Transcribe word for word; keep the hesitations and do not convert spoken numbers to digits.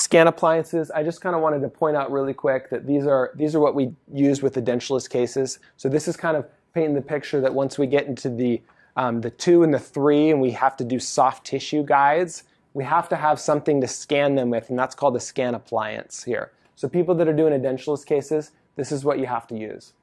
scan appliances, I just kind of wanted to point out really quick that these are, these are what we use with the dentulous cases. So this is kind of painting the picture that once we get into the, um, the two and the three and we have to do soft tissue guides, we have to have something to scan them with, and that's called a scan appliance here. So people that are doing a dentulous cases, this is what you have to use.